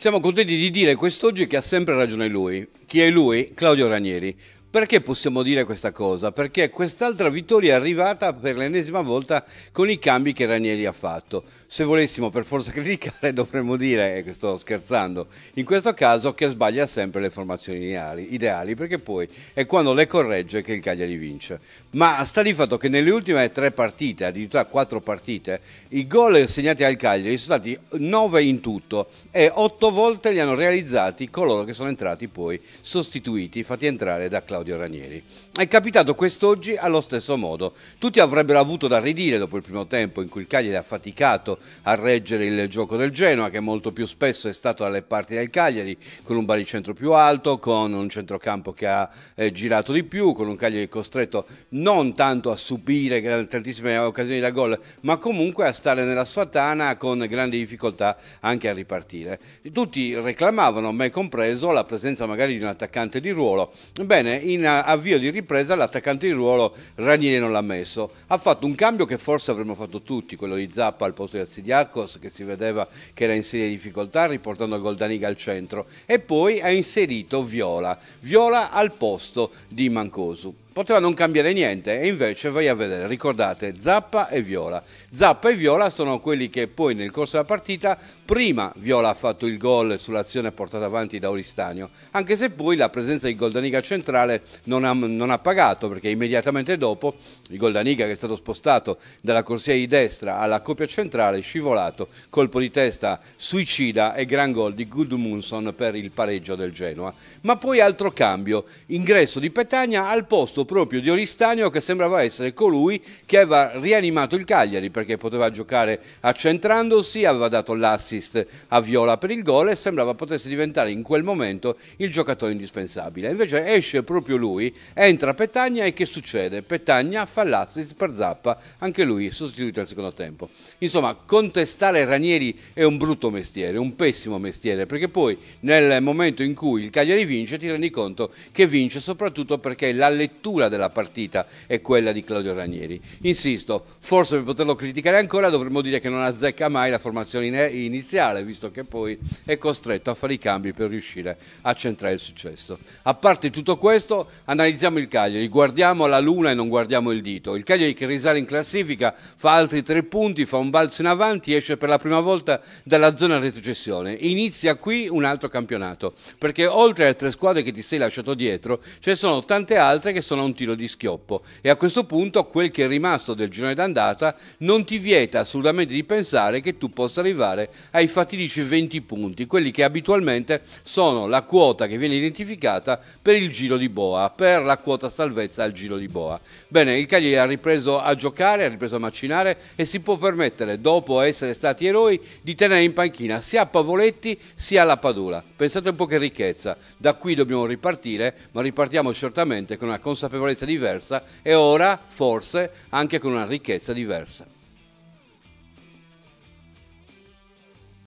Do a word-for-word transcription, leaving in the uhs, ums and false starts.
Siamo contenti di dire quest'oggi che ha sempre ragione lui. Chi è lui? Claudio Ranieri. Perché possiamo dire questa cosa? Perché quest'altra vittoria è arrivata per l'ennesima volta con i cambi che Ranieri ha fatto. Se volessimo per forza criticare dovremmo dire, e eh, sto scherzando, in questo caso che sbaglia sempre le formazioni ideali, ideali, perché poi è quando le corregge che il Cagliari vince. Ma sta di fatto che nelle ultime tre partite, addirittura quattro partite, i gol segnati al Cagliari sono stati nove in tutto e otto volte li hanno realizzati coloro che sono entrati poi sostituiti, fatti entrare da Claudio Ranieri. È capitato quest'oggi allo stesso modo. Tutti avrebbero avuto da ridire dopo il primo tempo in cui il Cagliari ha faticato a reggere il gioco del Genoa, che molto più spesso è stato dalle parti del Cagliari, con un baricentro più alto, con un centrocampo che ha eh, girato di più, con un Cagliari costretto non tanto a subire tantissime occasioni da gol, ma comunque a stare nella sua tana con grandi difficoltà anche a ripartire. Tutti reclamavano, me compreso, la presenza magari di un attaccante di ruolo. Bene, in avvio di ripresa l'attaccante di ruolo Ranieri non l'ha messo, ha fatto un cambio che forse avremmo fatto tutti, quello di Zappa al posto di Azidiakos, che si vedeva che era in seria difficoltà, riportando Goldaniga al centro, e poi ha inserito Viola, Viola al posto di Mancosu. Poteva non cambiare niente e invece vai a vedere, ricordate, Zappa e Viola. Zappa e Viola sono quelli che poi nel corso della partita, prima Viola ha fatto il gol sull'azione portata avanti da Oristanio, anche se poi la presenza di Goldaniga centrale non ha, non ha pagato, perché immediatamente dopo il Goldaniga, che è stato spostato dalla corsia di destra alla coppia centrale, scivolato, colpo di testa suicida e gran gol di Gudmundson per il pareggio del Genoa. Ma poi altro cambio, ingresso di Petagna al posto proprio di Oristanio, che sembrava essere colui che aveva rianimato il Cagliari, perché poteva giocare accentrandosi, aveva dato l'assist a Viola per il gol e sembrava potesse diventare in quel momento il giocatore indispensabile. Invece esce proprio lui, entra Petagna e che succede? Petagna fa l'assist per Zappa, anche lui sostituito al secondo tempo. Insomma, contestare Ranieri è un brutto mestiere, un pessimo mestiere, perché poi nel momento in cui il Cagliari vince ti rendi conto che vince soprattutto perché la lettura della partita è quella di Claudio Ranieri. Insisto, forse per poterlo criticare ancora dovremmo dire che non azzecca mai la formazione iniziale, visto che poi è costretto a fare i cambi per riuscire a centrare il successo. A parte tutto questo, analizziamo il Cagliari, guardiamo la luna e non guardiamo il dito. Il Cagliari che risale in classifica, fa altri tre punti, fa un balzo in avanti, esce per la prima volta dalla zona retrocessione. Inizia qui un altro campionato, perché oltre alle tre squadre che ti sei lasciato dietro, ce ne sono tante altre che sono un tiro di schioppo, e a questo punto quel che è rimasto del girone d'andata non ti vieta assolutamente di pensare che tu possa arrivare ai fatidici venti punti, quelli che abitualmente sono la quota che viene identificata per il giro di boa, per la quota salvezza al giro di boa. Bene, il Cagliari ha ripreso a giocare, ha ripreso a macinare e si può permettere, dopo essere stati eroi, di tenere in panchina sia Pavoletti sia la Padula. Pensate un po' che ricchezza, da qui dobbiamo ripartire, ma ripartiamo certamente con una consapevolezza diversa e ora forse anche con una ricchezza diversa.